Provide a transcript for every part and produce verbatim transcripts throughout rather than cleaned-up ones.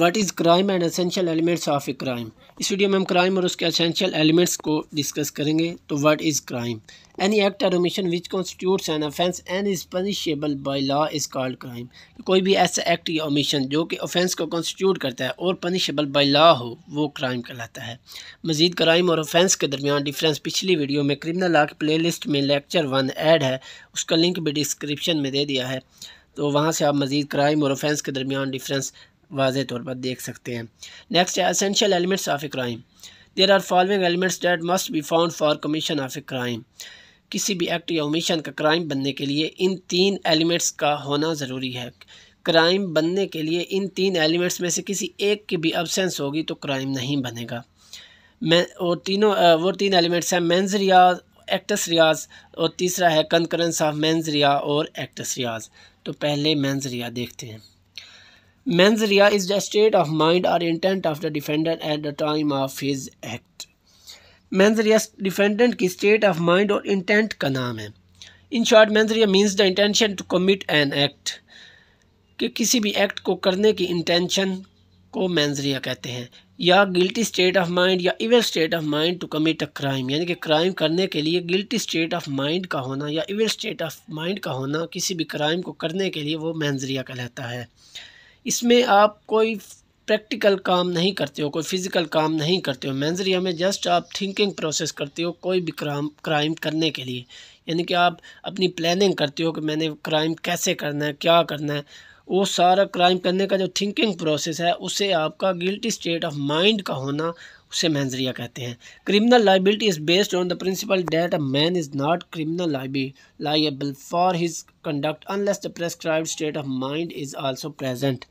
What is crime and essential elements of a crime. इस video में हम crime और उसके एसेंशियल एलिमेंट्स को डिस्कस करेंगे। तो what is crime? Any act और omission which constitutes an offence and is punishable by law is called crime. कोई भी ऐसा एक्ट या ओमिशन जो कि ऑफेंस को कॉन्स्टिट्यूट करता है और पनिशेबल बाय लॉ हो, वो क्राइम कहलाता है। मजीद क्राइम और ऑफेंस के दरमियान डिफरेंस पिछली वीडियो में क्रिमिनल लॉ की प्ले लिस्ट में लेक्चर वन एड है, उसका लिंक भी डिस्क्रिप्शन में दे दिया है, तो वहाँ से आप मजीद क्राइम और ऑफेंस के दरमियान डिफरेंस वाज़े तौर पर देख सकते हैं। नेक्स्ट है essential elements of a crime. There are following elements that must be found for commission of a crime. किसी भी एक्ट या ओमिशन का क्राइम बनने के लिए इन तीन एलिमेंट्स का होना ज़रूरी है। क्राइम बनने के लिए इन तीन एलिमेंट्स में से किसी एक की भी एब्सेंस होगी तो क्राइम नहीं बनेगा। मैं और तीनों वो तीन एलिमेंट्स हैं मेंस रिया, एक्टस रियाज, और तीसरा है कंकरेंस ऑफ मेंस रिया और एक्टस रियाज। तो पहले मेंस रिया देखते हैं। Mens rea is the state of mind और intent of the defendant at the time of his act. Mens rea defendant की स्टेट ऑफ माइंड और इंटेंट का नाम है। In short mens rea means the intention to commit an act, कि किसी भी act को करने की इंटेंशन को मेंस रिया कहते हैं, या गिल्टी स्टेट ऑफ माइंड या evil state of mind to commit a crime, यानी कि क्राइम करने के लिए गिल्टी स्टेट ऑफ माइंड का होना या इविल स्टेट ऑफ माइंड का होना किसी भी क्राइम को करने के लिए, वो मेंस रिया कहलाता है। इसमें आप कोई प्रैक्टिकल काम नहीं करते हो, कोई फिज़िकल काम नहीं करते हो। मेंस रिया में जस्ट आप थिंकिंग प्रोसेस करते हो कोई भी क्राइम क्राइम करने के लिए, यानी कि आप अपनी प्लानिंग करते हो कि मैंने क्राइम कैसे करना है, क्या करना है। वो सारा क्राइम करने का जो थिंकिंग प्रोसेस है, उसे आपका गिल्टी स्टेट ऑफ माइंड का होना, उसे मेंस रिया कहते हैं। Criminal liability is based on the principle that a man is not criminal liable for his conduct unless the prescribed state of mind is also present.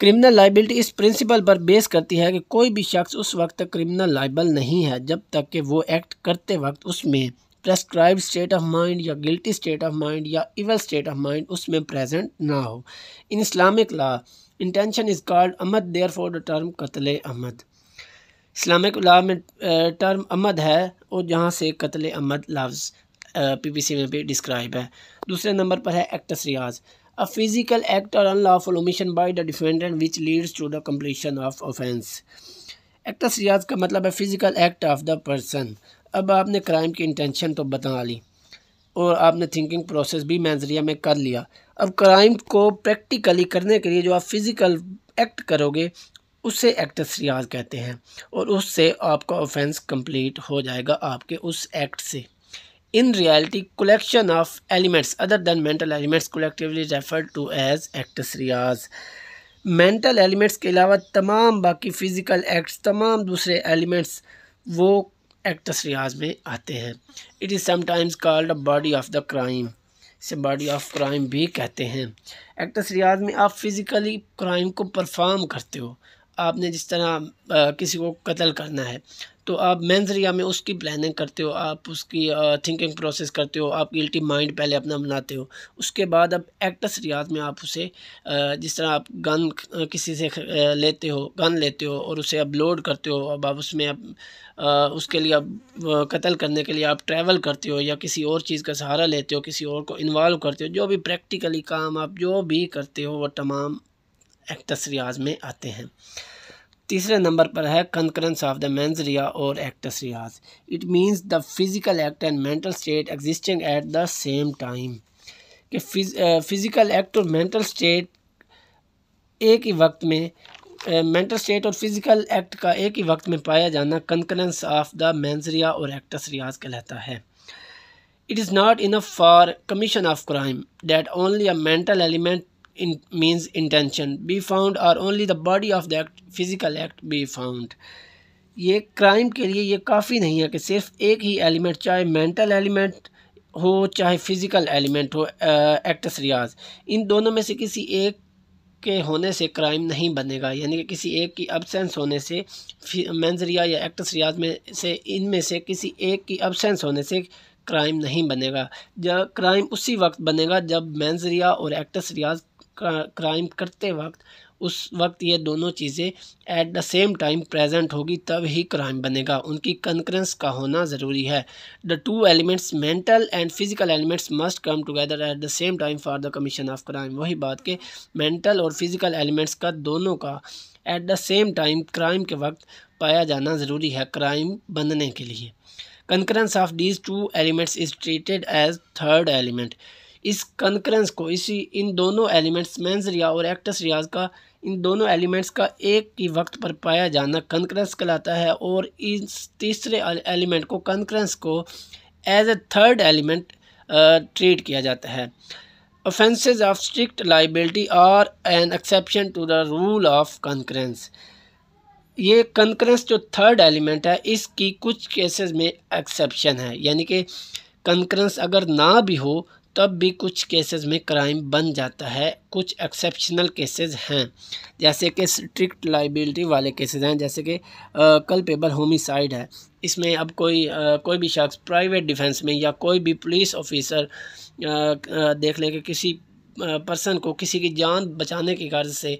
Criminal liability इस principle पर base करती है कि कोई भी शख्स उस वक्त तक क्रिमिनल लाइबल नहीं है जब तक कि वो एक्ट करते वक्त उसमें प्रेस्क्राइब स्टेट ऑफ माइंड या गिल्टी स्टेट ऑफ माइंड या इवल स्टेट ऑफ माइंड उसमें प्रेजेंट ना हो। In Islamic law intention is called अमद, देयर फॉर द टर्म कत्ल अमद। इस्लामिक लॉ में टर्म अमद है और जहाँ से कत्ल अमद लफ्ज़ पी पी सी में भी डिस्क्राइब है। दूसरे नंबर पर है actus reus. A physical act और unlawful omission by the defendant which leads to the completion of offence. Actus reus का मतलब है physical act of the person. अब आपने क्राइम की इंटेंशन तो बता ली और आपने थिंकिंग प्रोसेस भी मेंस रिया में कर लिया। अब क्राइम को प्रैक्टिकली करने के लिए जो आप फिज़िकल एक्ट करोगे, उसे एक्टस रियाज कहते हैं, और उससे आपका ऑफेंस कंप्लीट हो जाएगा आपके उस एक्ट से। In reality collection of elements other than mental elements collectively referred to as actus reus. Mental elements के अलावा तमाम बाकी फ़िज़िकल एक्ट्स, तमाम दूसरे एलिमेंट्स, वो एक्टस रियाज में आते हैं। It is sometimes called a body of the crime, इसे बॉडी ऑफ क्राइम भी कहते हैं। एक्टस रियाज में आप फिज़िकली क्राइम को परफॉर्म करते हो। आपने जिस तरह आ, किसी को कत्ल करना है, तो आप मेंस रिया में उसकी प्लानिंग करते हो, आप उसकी आ, थिंकिंग प्रोसेस करते हो, आप गिल्टी माइंड पहले अपना बनाते हो। उसके बाद अब एक्टस रियाज में आप उसे आ, जिस तरह आप गन किसी से लेते हो, गन लेते हो और उसे अब लोड करते हो। अब आप उसमें अब आ, उसके लिए अब कत्ल करने के लिए आप ट्रैवल करते हो या किसी और चीज़ का सहारा लेते हो, किसी और को इन्वॉल्व करते हो। जो भी प्रैक्टिकली काम आप जो भी करते हो, वो तमाम एक्टस रियाज में आते हैं। तीसरे नंबर पर है concurrence of the mens rea और actus reus. It means the physical act and mental state existing at the same time, कि फिज़िकल एक्ट और मेंटल स्टेट एक ही वक्त में, मेंटल स्टेट और फिज़िकल एक्ट का एक ही वक्त में पाया जाना concurrence of the mens rea और एक्टस रियाज कहलाता है। It is not enough for commission of crime that only a mental element in means intention be found और only the body of the act physical act be found. ये crime के लिए ये काफ़ी नहीं है कि सिर्फ एक ही एलिमेंट, चाहे मेंटल एलिमेंट हो चाहे फिज़िकल एलिमेंट हो, एक्टस रियाज, इन दोनों में से किसी एक के होने से क्राइम नहीं बनेगा। यानी कि किसी एक की एब्सेंस होने से, मेंस रिया या एक्टस रियाज में से इनमें से किसी एक की एब्सेंस होने से क्राइम नहीं बनेगा। जब क्राइम उसी वक्त बनेगा जब मेंस रिया और एक्टस रियाज क्राइम करते वक्त उस वक्त ये दोनों चीज़ें at the same time present होगी, तब ही क्राइम बनेगा। उनकी कंकरेंस का होना ज़रूरी है। The two elements mental and physical elements must come together at the same time for the commission of crime. वही बात के मेंटल और फिजिकल एलिमेंट्स का दोनों का at the same time crime के वक्त पाया जाना ज़रूरी है क्राइम बनने के लिए। Concurrence of these two elements is treated as third element. इस कंकरेंस को इसी इन दोनों एलिमेंट्स मेंस रिया और एक्टस रियाज का इन दोनों एलिमेंट्स का एक ही वक्त पर पाया जाना कंकरेंस कहलाता है, और इस तीसरे एलिमेंट को कंकरेंस को as a third element treat किया जाता है। Offences of strict liability are an exception to the rule of concurrence. ये कंकरेंस जो थर्ड एलिमेंट है इसकी कुछ केसेस में एक्सेप्शन है, यानी कि कंकरेंस अगर ना भी हो तब भी कुछ केसेस में क्राइम बन जाता है। कुछ एक्सेप्शनल केसेस हैं, जैसे कि स्ट्रिक्ट लाइबिलिटी वाले केसेस हैं, जैसे कि कल्पेबल होमिसाइड है। इसमें अब कोई आ, कोई भी शख्स प्राइवेट डिफेंस में या कोई भी पुलिस ऑफिसर देख लें कि किसी पर्सन को किसी की जान बचाने की गर्ज से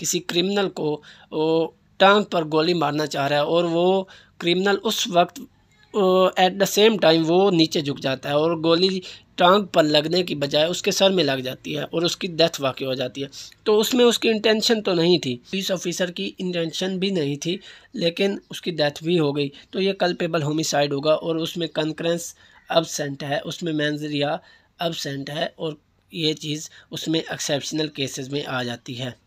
किसी क्रिमिनल को वो टांग पर गोली मारना चाह रहा है, और वो क्रिमिनल उस वक्त एट द सेम टाइम वो नीचे झुक जाता है और गोली टांग पर लगने की बजाय उसके सर में लग जाती है और उसकी डेथ वाकई हो जाती है। तो उसमें उसकी इंटेंशन तो नहीं थी, पुलिस ऑफिसर की इंटेंशन भी नहीं थी, लेकिन उसकी डेथ भी हो गई, तो ये कल्पेबल होमिसाइड होगा। और उसमें कंकरेंस एब्सेंट है, उसमें मेंस रिया एब्सेंट है, और ये चीज़ उसमें एक्सेप्शनल केसेस में आ जाती है।